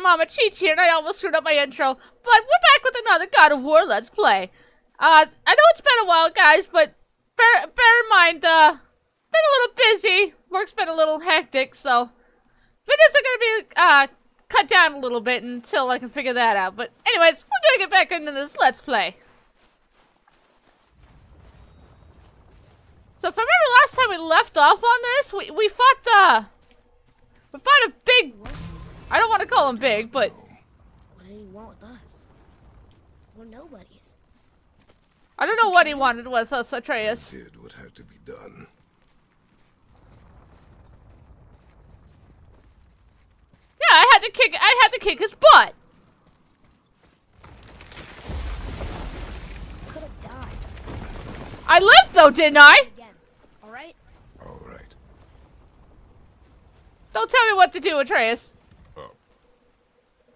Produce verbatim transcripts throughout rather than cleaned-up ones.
Mama Chi Chi, and I almost screwed up my intro, but we're back with another God of War Let's Play. Uh, I know it's been a while, guys, but bear, bear in mind, uh, been a little busy, work's been a little hectic, so videos are gonna be, uh, cut down a little bit until I can figure that out, but anyways, we're gonna get back into this Let's Play. So if I remember last time we left off on this, we, we fought, uh, we fought a big... I don't want to call him big, but... What did he want with us? We're nobodies. I don't know what he wanted with us, Atreus. He did what had to be done. Yeah, I had to kick. I had to kick his butt. Could have died. I lived though, didn't I? Again. All right. All right. Don't tell me what to do, Atreus.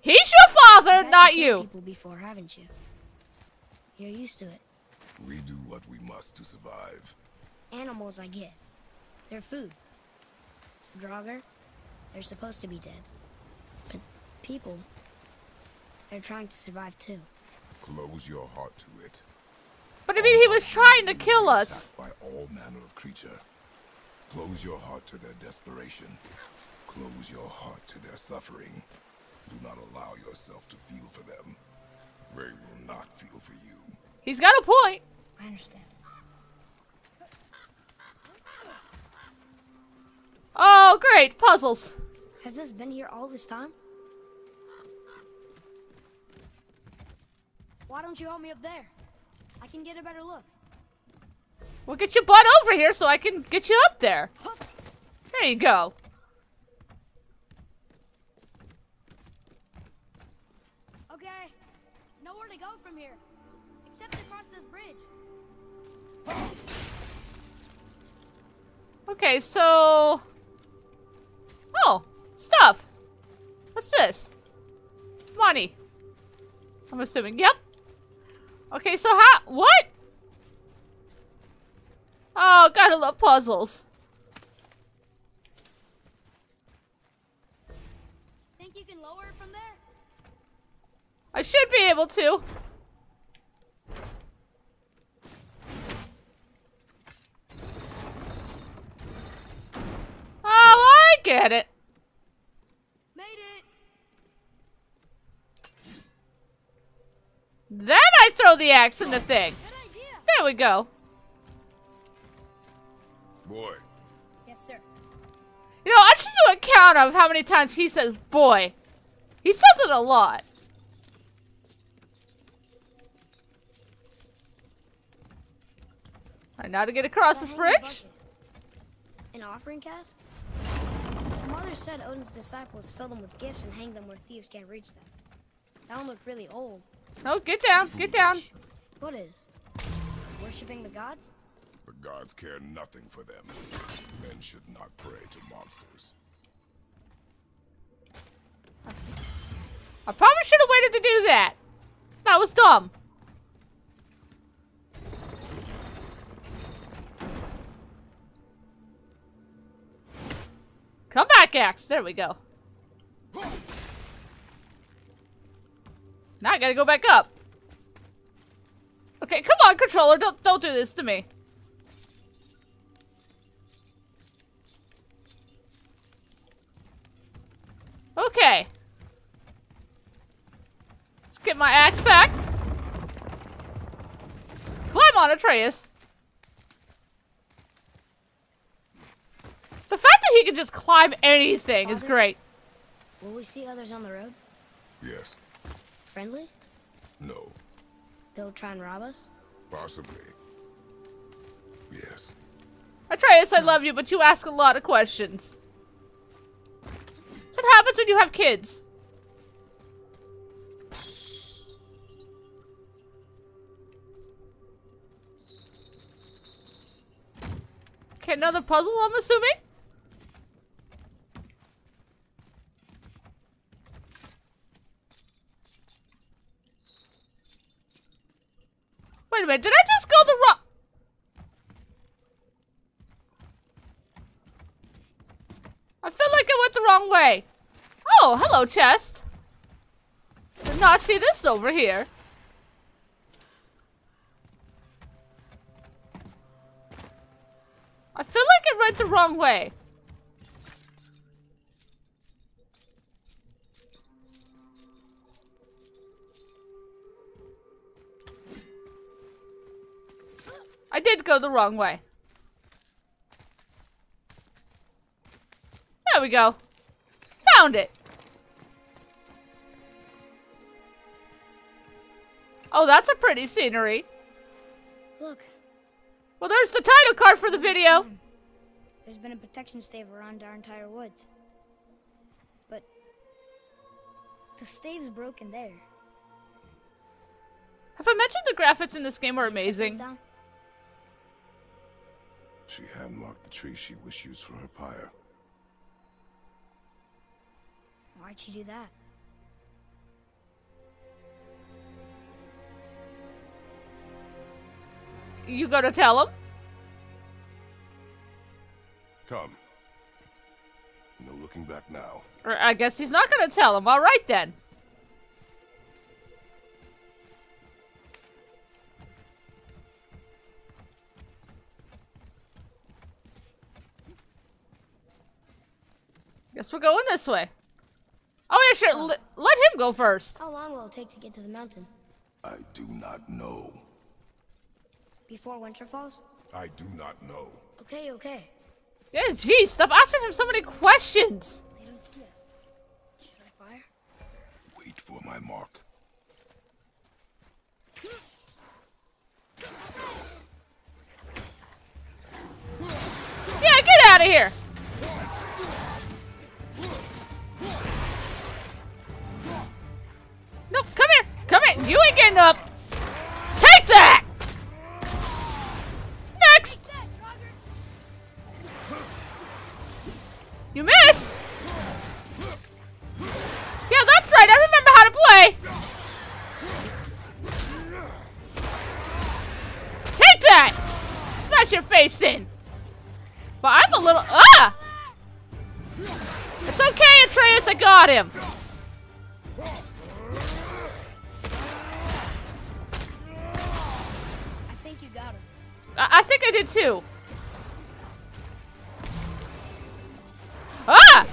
He's your father, not you. People before, haven't you? You're used to it. We do what we must to survive. Animals, I get. They're food. Draugr, they're supposed to be dead. But people, they're trying to survive too. Close your heart to it. But I mean, he was trying to kill us. By all manner of creature. Close your heart to their desperation. Close your heart to their suffering. Do not allow yourself to feel for them. They will not feel for you. He's got a point. I understand. Oh, great. Puzzles. Has this been here all this time? Why don't you help me up there? I can get a better look. We'll get your butt over here so I can get you up there. There you go. Nowhere to go from here, except across this bridge. Okay, so... Oh, stuff. What's this? Money. I'm assuming, yep. Okay, so how... What? Oh, gotta love puzzles. Think you can lower it from there? I should be able to. Oh, I get it. Made it. Then I throw the axe in the thing. Good idea. There we go. Boy. Yes, sir. You know, I should do a count of how many times he says boy. He says it a lot. And now to get across this bridge? An offering cask? Mother said Odin's disciples fill them with gifts and hang them where thieves can't reach them. That one looked really old. No, get down, get down. What is? Worshipping the gods? The gods care nothing for them. Men should not pray to monsters. I probably should have waited to do that. That was dumb. Come back, axe. There we go. Now I gotta go back up. Okay, come on, controller. Don't don't do this to me. Okay. Let's get my axe back. Climb on, Atreus. The fact that he can just climb anything Father, is great. Will we see others on the road? Yes. Friendly? No. They'll try and rob us? Possibly. Yes. Atreus, I love you, but you ask a lot of questions. That's what happens when you have kids. Okay, another puzzle, I'm assuming? minute, did I just go the wrong... I feel like I went the wrong way. Oh, hello, chest. Did not see this over here. I feel like I went the wrong way. I did go the wrong way. There we go. Found it. Oh, that's a pretty scenery. Look. Well, there's the title card for the video. There's been a protection stave around our entire woods. But the stave's broken there. Have I mentioned the graphics in this game are amazing? She hand-marked the tree she wished used for her pyre. Why'd she do that? You gonna tell him? Come. No looking back now. Or I guess he's not gonna tell him. All right then. Guess we're going this way. Oh yeah, sure. L let him go first. How long will it take to get to the mountain? I do not know. Before winter falls? I do not know. Okay, okay. Yeah, geez, stop asking him so many questions. They don't see us. Should I fire? Wait for my mark. Yeah, get out of here. Nope, come here. Come here. You ain't getting up. Take that! Next! You missed! Yeah, that's right. I remember how to play. Take that! Smash your face in. But I'm a little... Ah! It's okay, Atreus. I got him. I think I did too. Ah!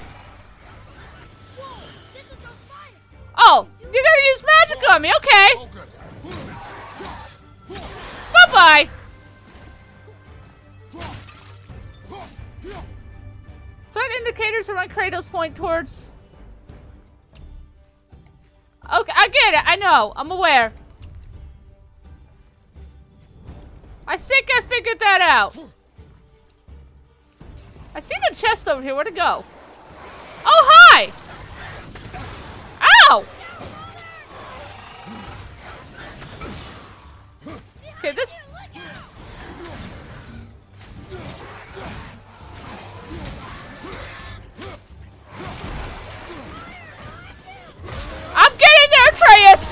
Oh, you're gonna use magic on me, okay? Bye-bye. Threat indicators are on Kratos point towards. Okay, I get it. I know. I'm aware. I think I figured that out. I see the chest over here. Where'd it go? Oh, hi! Ow! Okay, this... I'm getting there, Atreus!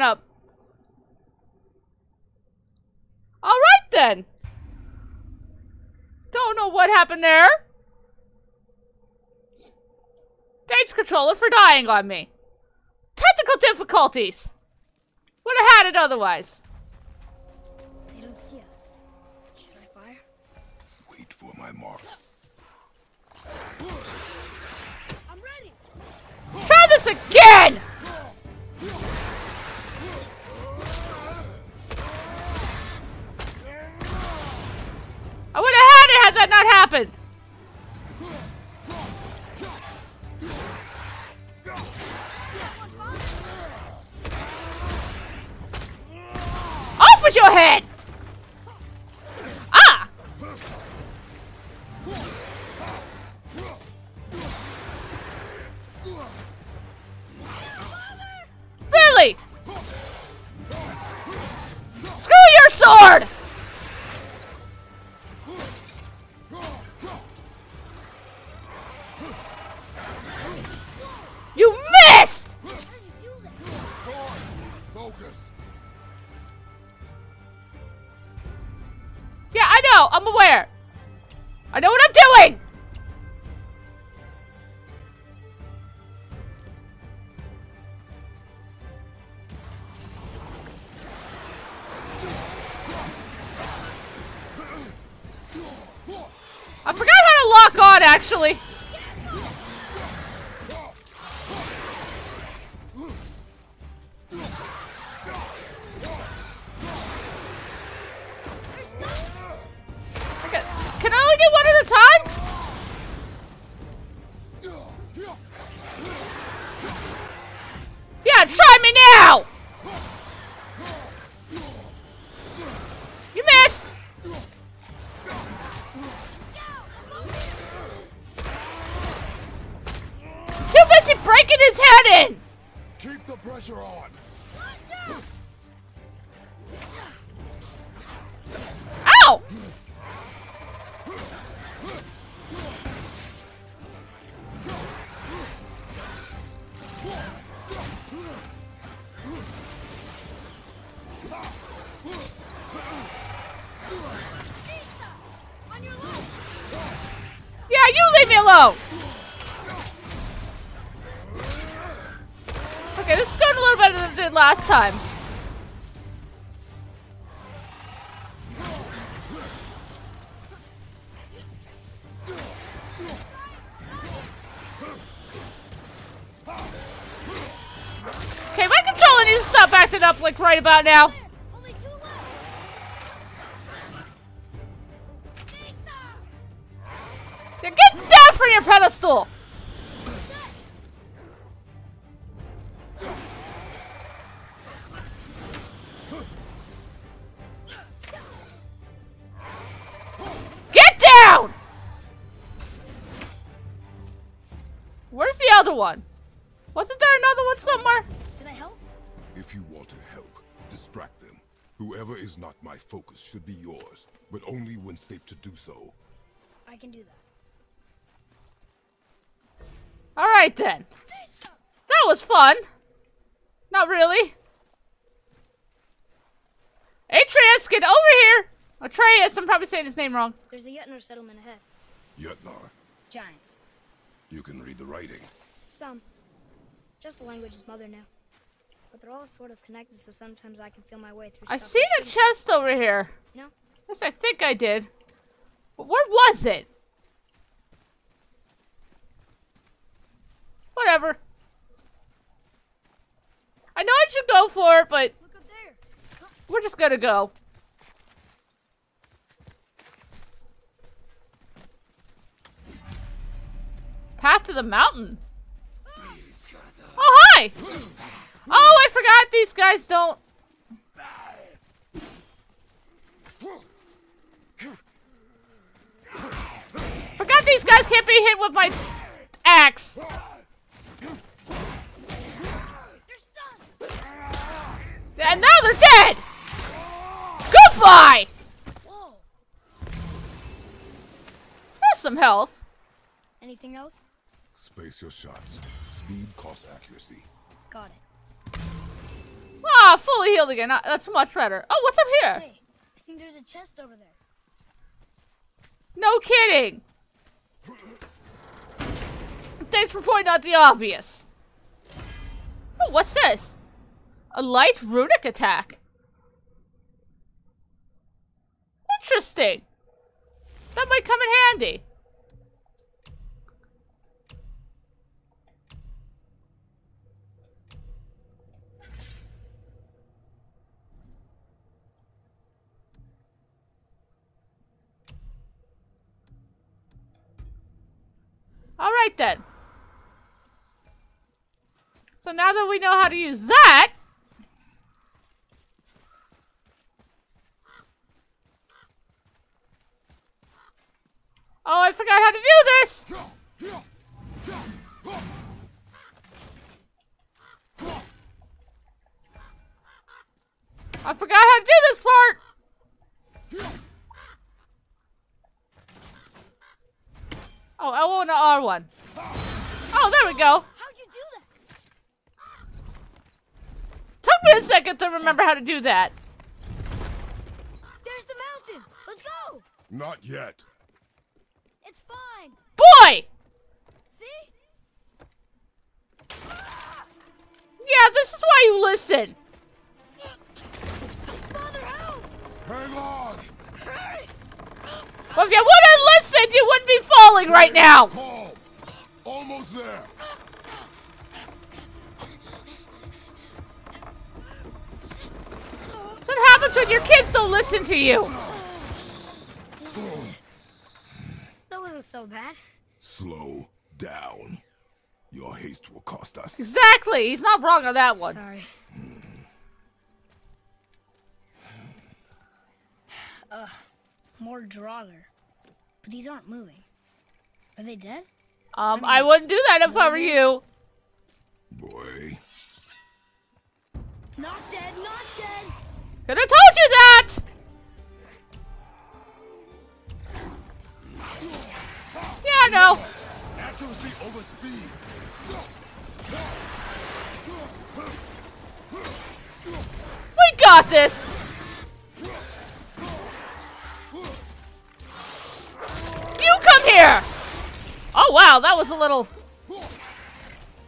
Up. All right then. Don't know what happened there. Thanks, controller, for dying on me. Technical difficulties! Would have had it otherwise. They don't see us. Should I fire? Wait for my mark. I'm ready. Let's try this again! I would have had it had that not happened. Off with your head! Ah! Really? Screw your sword! You missed! Yeah, I know. I'm aware. I know what I'm doing! I forgot how to lock on, actually. Okay, this is going a little better than it did last time. Okay, my controller needs to stop acting up like right about now. Yeah, get down from your pedestal! One. Wasn't there another one somewhere? Can I help? If you want to help, distract them. Whoever is not my focus should be yours, but only when safe to do so. I can do that. All right then. That was fun. Not really. Atreus, get over here. Atreus, I'm probably saying his name wrong. There's a Jötnar settlement ahead. Jötnar. Giants. You can read the writing. Some. Just the language is mother now. But they're all sort of connected, so sometimes I can feel my way through. I seen a chest over here. No? Yes, I think I did. But where was it? Whatever. I know I should go for it, but look up there. We're just gonna go. Path to the mountain. Oh, hi! Oh, I forgot these guys don't... Forgot these guys can't be hit with my axe. And now they're dead! Goodbye! There's some health. Anything else? Space your shots. Speed costs accuracy. Got it. Ah, fully healed again. Uh, that's much better. Oh, what's up here? Hey, I think there's a chest over there. No kidding. thanks for pointing out the obvious. Oh, what's this? A light runic attack. Interesting. That might come in handy. Alright then. So now that we know how to use that. Oh, I forgot how to do this! I forgot how to do this part! Oh, L one to R one. Oh, there we go. How'd you do that? Took me a second to remember how to do that. There's the mountain. Let's go. Not yet. It's fine. Boy. See? Yeah, this is why you listen. Father, help! Hang on. Hurry. Well, if you wouldn't listen, you wouldn't be falling right now! Paul. Almost there! That's what happens when your kids don't listen to you! That wasn't so bad. Slow down. Your haste will cost us. Exactly! He's not wrong on that one. Sorry. Ugh. More Draugr. But these aren't moving. Are they dead? Um, I, mean, I wouldn't do that if I were you. Boy. Not dead, not dead. Could have told you that! Yeah, no. Accuracy over speed. We got this! Here. Oh wow, that was a little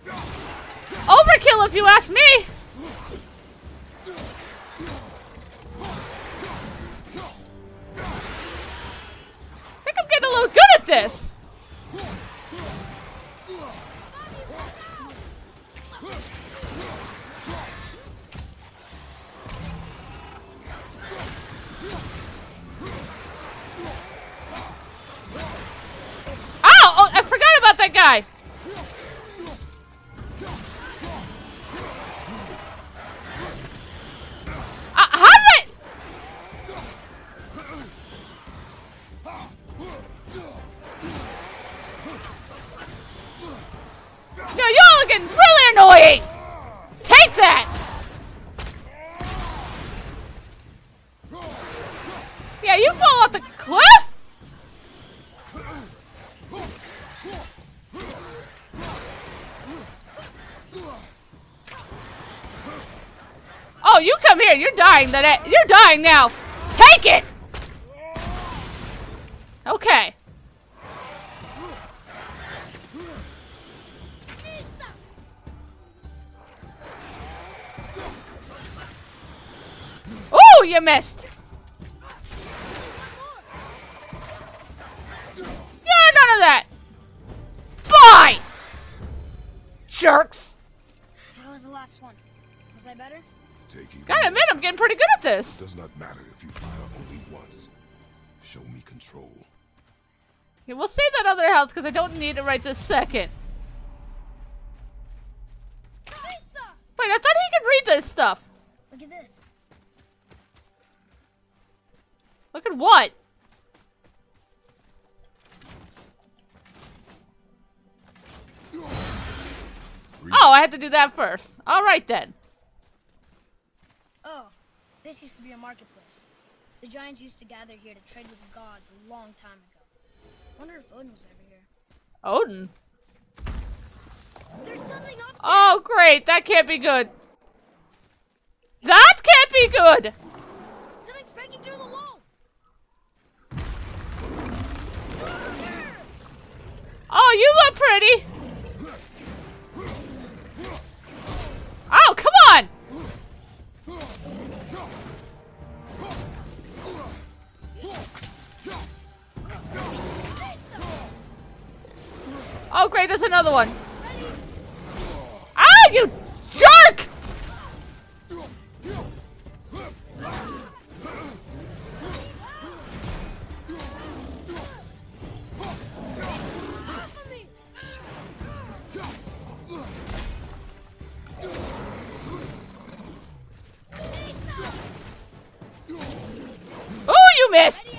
overkill if you ask me. I think I'm getting a little good at this. Guy. Uh, how did it? No, y'all are getting really annoying. Take that. Yeah, you fall off the cliff. Here, you're dying. That you're dying now. Take it. Okay. Oh, you missed. Yeah, none of that. Bye. Jerks. That was the last one. Was I better? Gotta admit, I'm getting pretty good at this. Does not matter if you fire only once. Show me control. Yeah, we'll save that other health because I don't need it right this second. Wait, I thought he could read this stuff. Look at this. Look at what? Oh, I had to do that first. All right then. Oh, this used to be a marketplace. The giants used to gather here to trade with the gods a long time ago. Wonder if Odin was ever here. Odin? There's something up there. Oh, great. That can't be good. That can't be good. Something's breaking through the wall. Oh, you look pretty. Okay, there's another one. Ah, you jerk! Missed.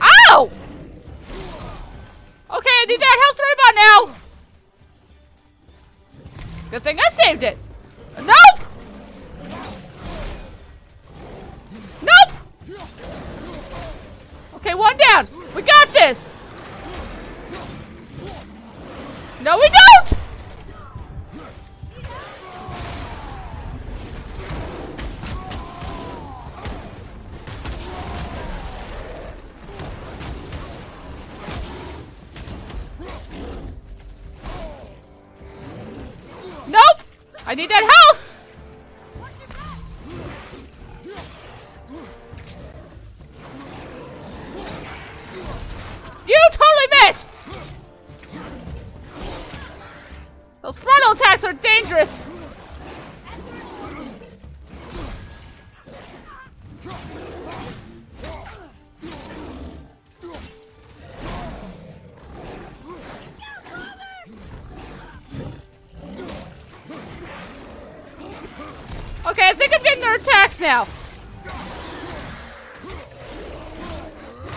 Ow! Okay, I need that health right about now. Good thing I saved it. Nope! Nope! Okay, one down. We got this. No, we don't! I need that health! You totally missed! Those frontal attacks are dangerous! Okay, I think I'm getting their attacks now.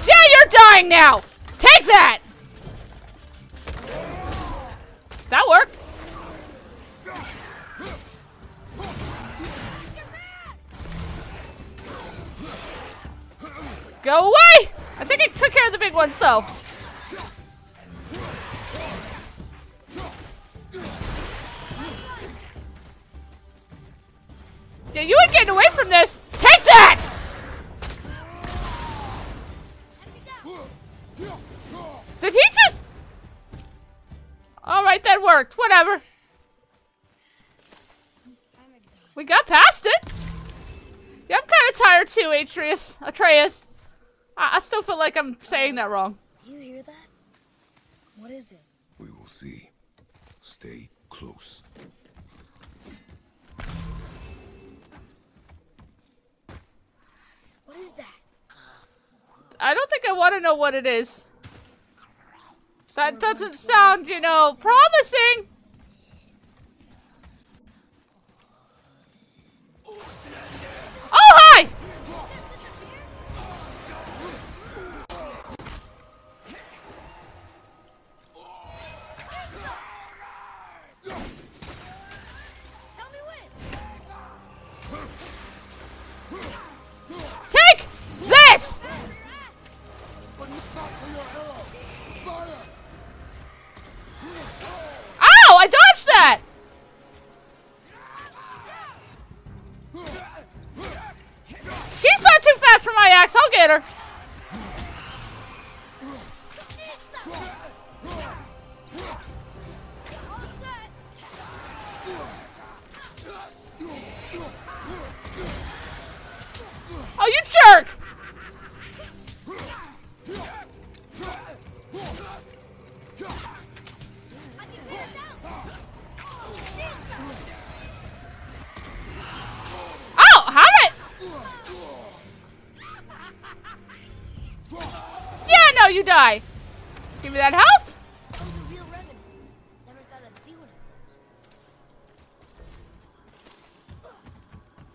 Yeah, you're dying now! Take that! That worked. Go away! I think I took care of the big ones, though. Yeah, you ain't getting away from this! Take that! Did he just... Alright, that worked. Whatever. We got past it. Yeah, I'm kind of tired too, Atreus. Atreus. I, I still feel like I'm saying that wrong. Do you hear that? What is it? We will see. Stay close. What is that? I don't think I want to know what it is. That doesn't sound, you know, promising. Oh, hi! I'll get her. Oh, you jerk! You die. Give me that health.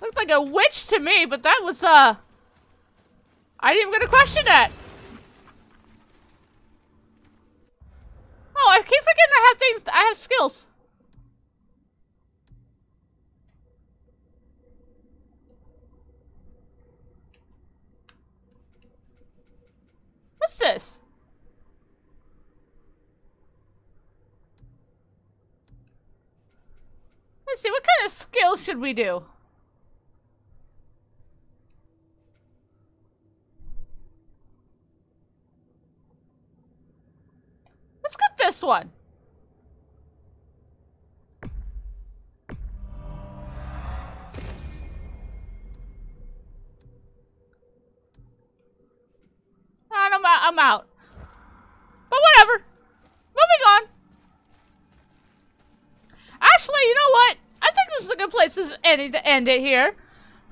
Looked like a witch to me, but that was uh I didn't even gonna question that. Oh, I keep forgetting I have things. I have skills. What's this? Let's see, what kind of skills should we do? Let's get this one. I don't dumb out. But whatever. Moving on. Actually, you know what? I think this is a good place to end, to end it here.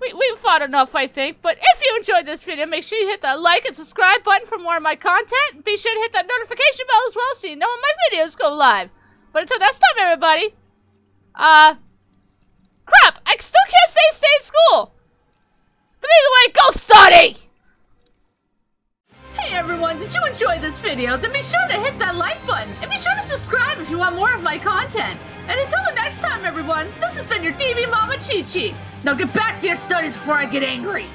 We, we've fought enough, I think. But if you enjoyed this video, make sure you hit that like and subscribe button for more of my content. And be sure to hit that notification bell as well so you know when my videos go live. But until next time, everybody. Uh... Crap! I still can't say stay in school! But either way, go study! Hey everyone, did you enjoy this video? Then be sure to hit that like button, and be sure to subscribe if you want more of my content. And until the next time everyone, this has been your D V Mama Chi Chi. Now get back to your studies before I get angry!